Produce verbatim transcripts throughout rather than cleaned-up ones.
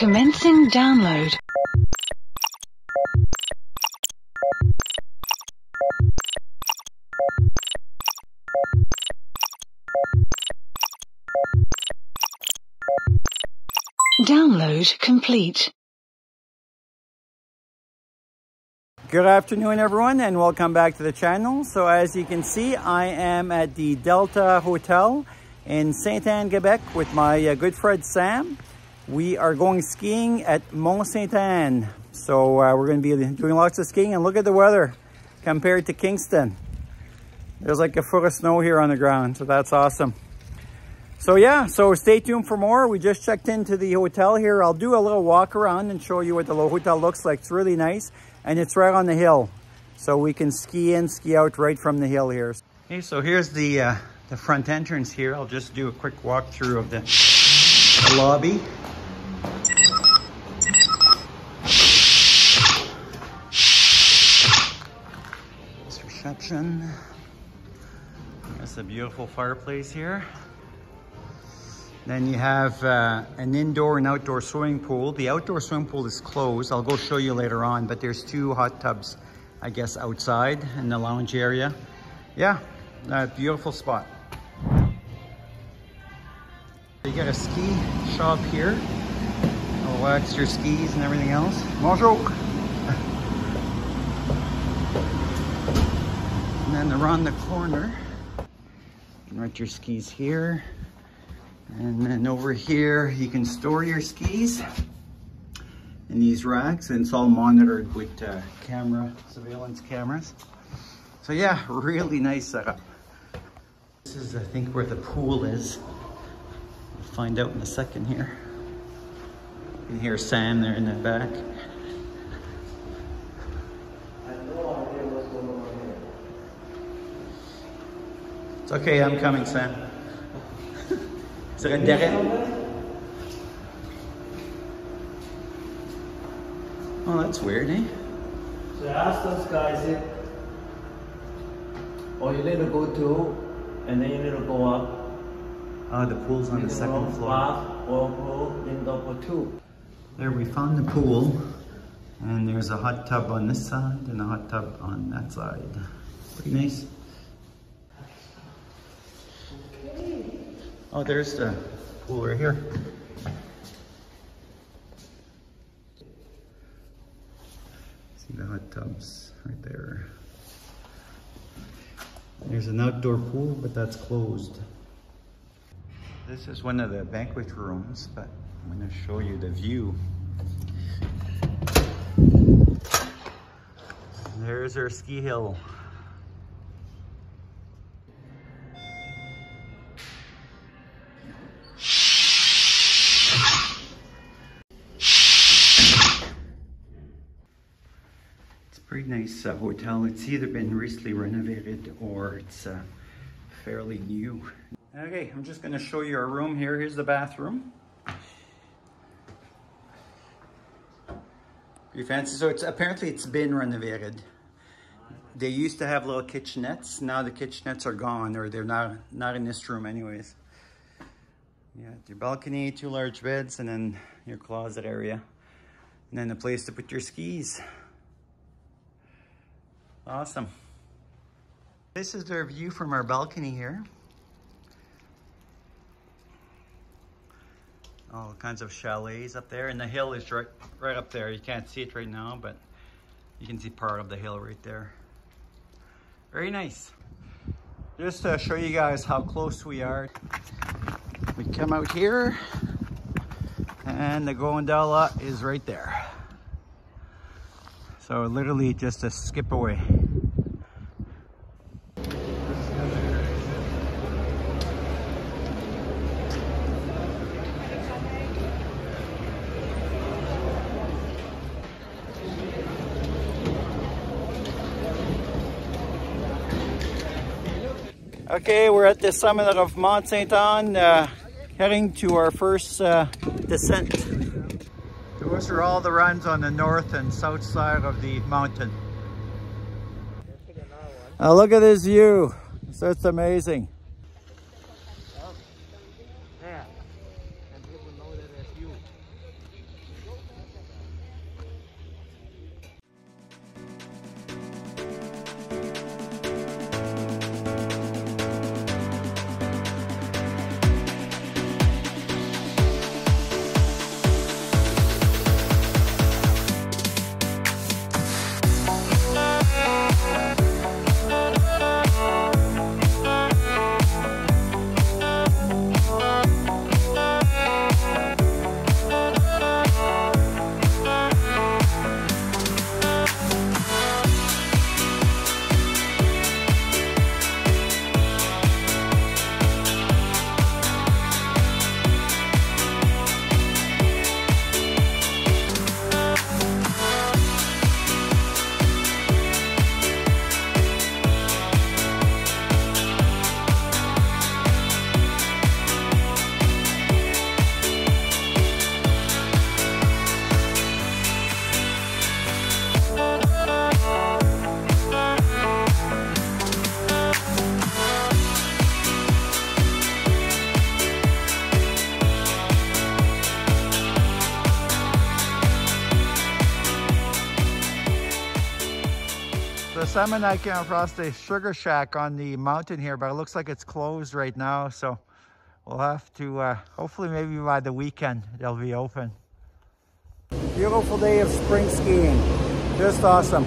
Commencing download. Download complete. Good afternoon, everyone, and welcome back to the channel. So as you can see, I am at the Delta Hotel in Sainte-Anne, Quebec with my uh, good friend Sam. We are going skiing at Mont Sainte-Anne. So uh, we're going to be doing lots of skiing, and look at the weather compared to Kingston. There's like a foot of snow here on the ground, so that's awesome. So yeah, so stay tuned for more. We just checked into the hotel here. I'll do a little walk around and show you what the hotel looks like. It's really nice. And it's right on the hill, so we can ski in, ski out right from the hill here. Okay, so here's the uh, the front entrance here. I'll just do a quick walkthrough of the lobby. This reception. That's a beautiful fireplace here. Then you have uh, an indoor and outdoor swimming pool. The outdoor swimming pool is closed. I'll go show you later on, but there's two hot tubs, I guess, outside in the lounge area. Yeah, a beautiful spot. You got a ski shop here. I'll wax your skis and everything else. Bonjour. And then around the corner, you can rent your skis here. And then over here, you can store your skis in these racks, and it's all monitored with uh, camera, surveillance cameras. So yeah, really nice setup. This is, I think, where the pool is. We'll find out in a second here. You can hear Sam there in the back. It's okay, I'm coming, Sam. Oh, that's weird, eh? So I asked those guys if, oh, you need to go to, and then you need to go up. Ah, oh, the pool's on the second floor. Bath or pool, indoor pool two. There, we found the pool, and there's a hot tub on this side and a hot tub on that side. Pretty nice. Oh, there's the pool right here. See the hot tubs right there. There's an outdoor pool, but that's closed. This is one of the banquet rooms, but I'm going to show you the view. There's our ski hill. Pretty nice uh, hotel. It's either been recently renovated or it's uh, fairly new. Okay, I'm just going to show you our room here. Here's the bathroom. Pretty fancy. So it's apparently it's been renovated. They used to have little kitchenettes. Now the kitchenettes are gone, or they're not not in this room anyways. Yeah, your balcony, two large beds, and then your closet area, and then a place to put your skis. Awesome. This is their view from our balcony here. All kinds of chalets up there, and the hill is right, right up there. You can't see it right now, but you can see part of the hill right there. Very nice. Just to show you guys how close we are. We come out here, and the gondola is right there. So literally just a skip away. Okay, we're at the summit of Mont Sainte-Anne, uh, heading to our first uh, descent. Those are all the runs on the north and south side of the mountain. Now look at this view. It's just amazing. Sam and I came across the sugar shack on the mountain here, but it looks like it's closed right now. So we'll have to, uh, hopefully maybe by the weekend, they'll be open. Beautiful day of spring skiing. Just awesome.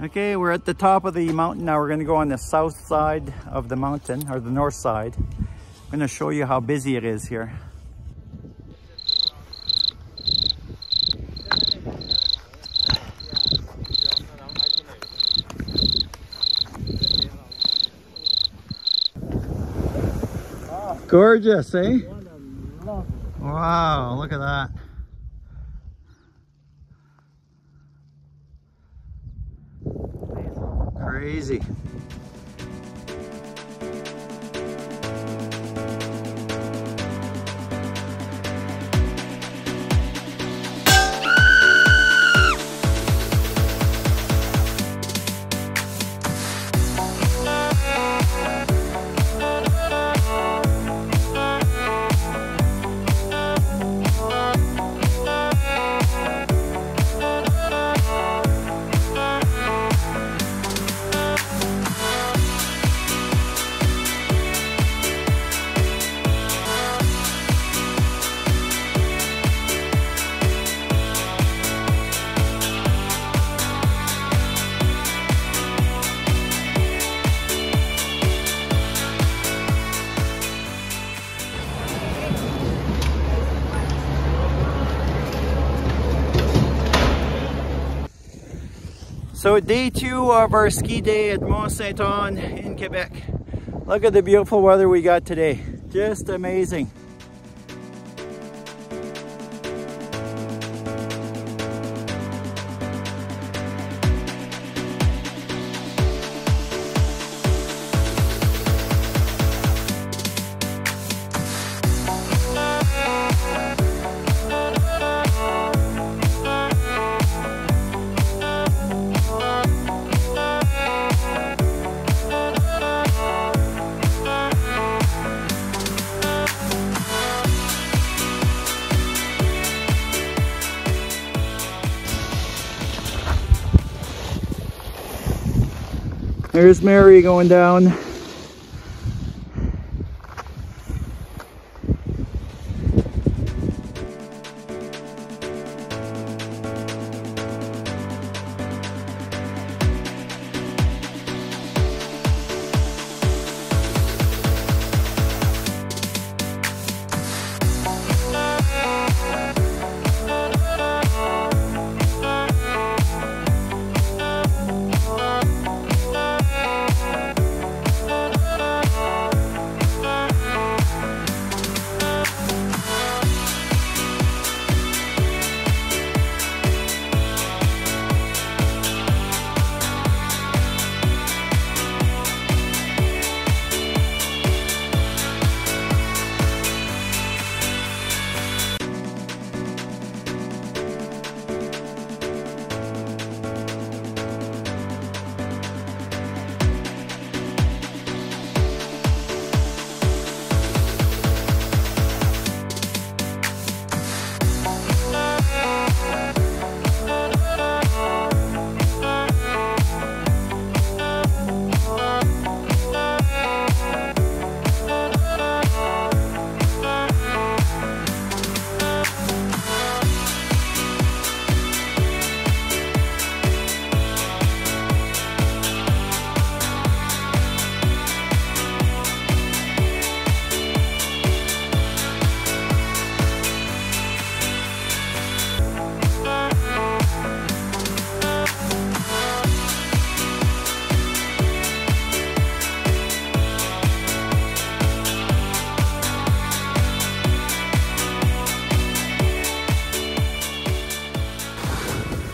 Okay, we're at the top of the mountain now. We're going to go on the south side of the mountain, or the north side. I'm going to show you how busy it is here. Gorgeous, eh? Wow, look at that. Crazy. So day two of our ski day at Mont Sainte-Anne in Quebec. Look at the beautiful weather we got today. Just amazing. There's Mary going down.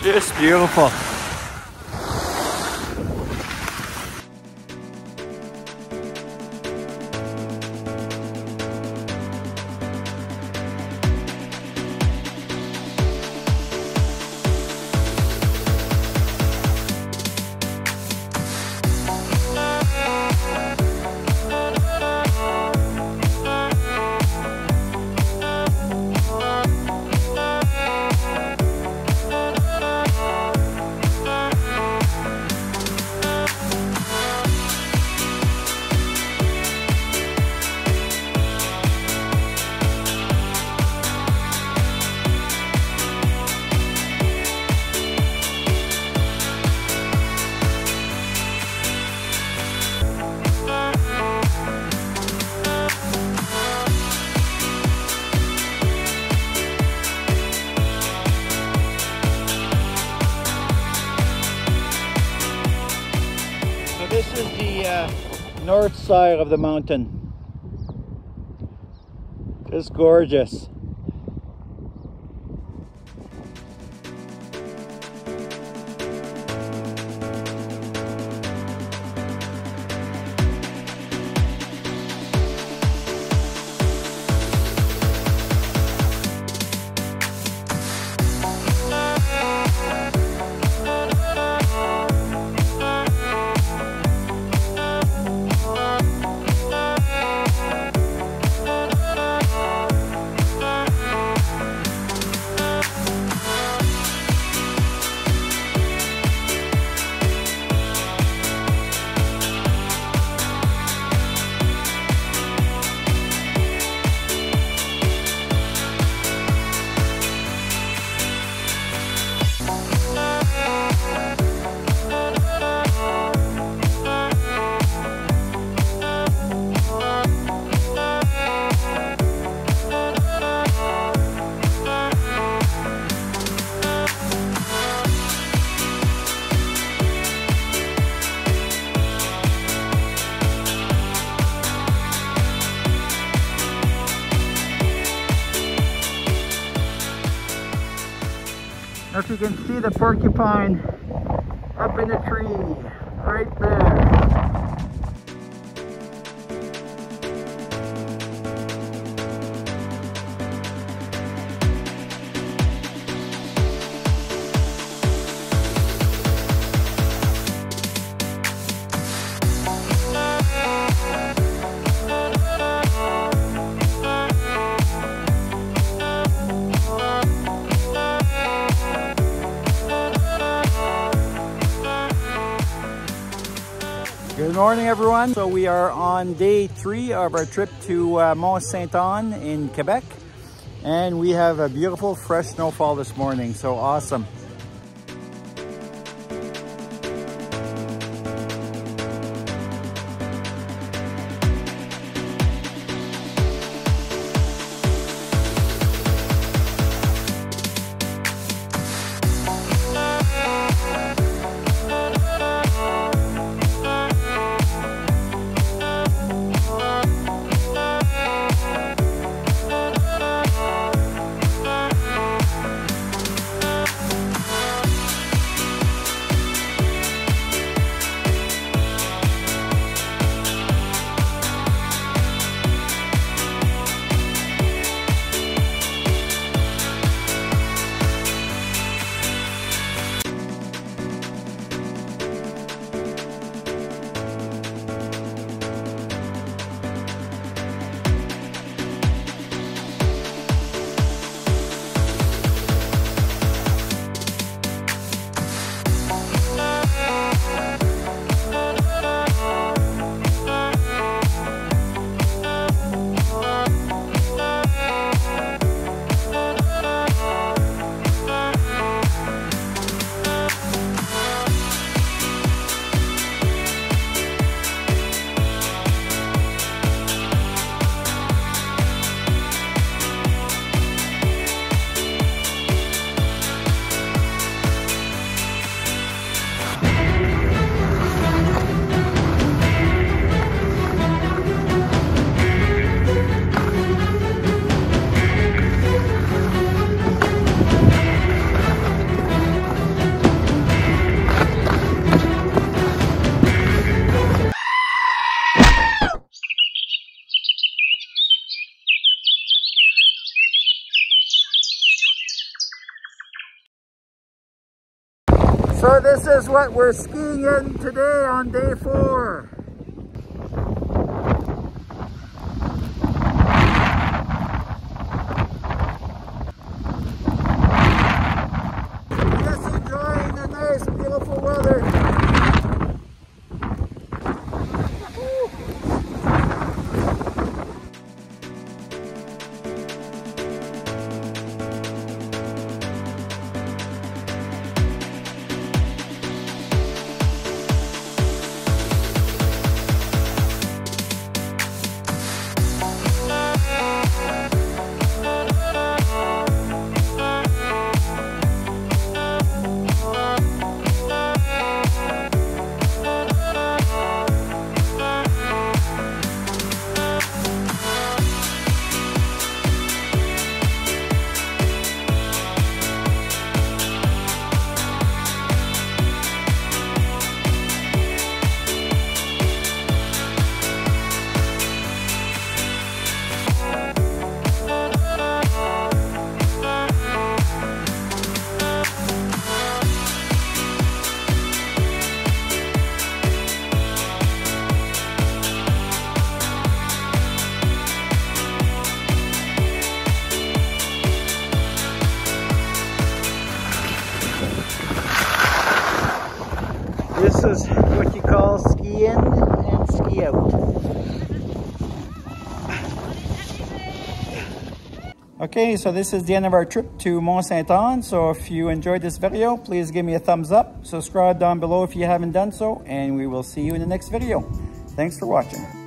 Just beautiful. This is the uh, north side of the mountain. Just gorgeous. If you can see the porcupine up in the tree, right there. Good morning, everyone. So we are on day three of our trip to uh, Mont Sainte-Anne in Quebec, and we have a beautiful fresh snowfall this morning. So awesome. So this is what we're skiing in today on day four. Just enjoying the nice, beautiful weather. This is what you call ski in and ski out. Okay, so this is the end of our trip to Mont Sainte-Anne. So if you enjoyed this video, please give me a thumbs up. Subscribe down below if you haven't done so, and we will see you in the next video. Thanks for watching.